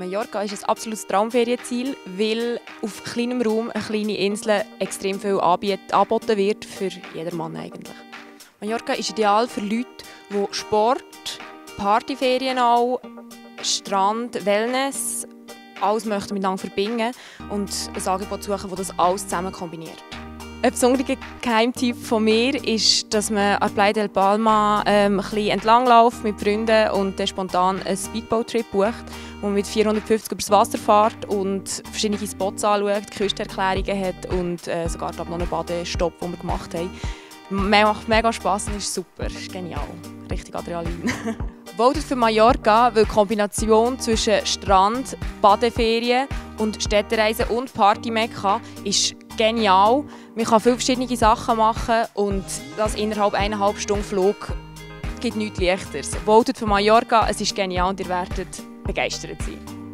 Mallorca ist ein absolutes Traumferienziel, weil auf kleinem Raum eine kleine Insel extrem viel angeboten wird für jedermann eigentlich. Mallorca ist ideal für Leute, die Sport, Partyferien auch, Strand, Wellness, alles möchten miteinander verbinden und ein Angebot suchen, das das alles zusammen kombiniert. Ein besonderer Geheimtipp von mir ist, dass man an der Playa del Palma ein bisschen entlangläuft mit Freunden und dann spontan einen Speedboat-Trip bucht, wo man mit 450 übers Wasser fährt und verschiedene Spots anschaut, Küsterklärungen hat und sogar noch einen Badestopp, den wir gemacht haben. Macht mega Spass und ist super, ist genial. Richtig Adrenalin. Votet für Mallorca, weil die Kombination zwischen Strand, Badeferien und Städtereisen und Party-Mekka ist genial. Man kann viele verschiedene Sachen machen und das innerhalb 1,5 Stunden Flug gibt nichts Leichteres. Votet für Mallorca, es ist genial und ihr werdet begeistert sein.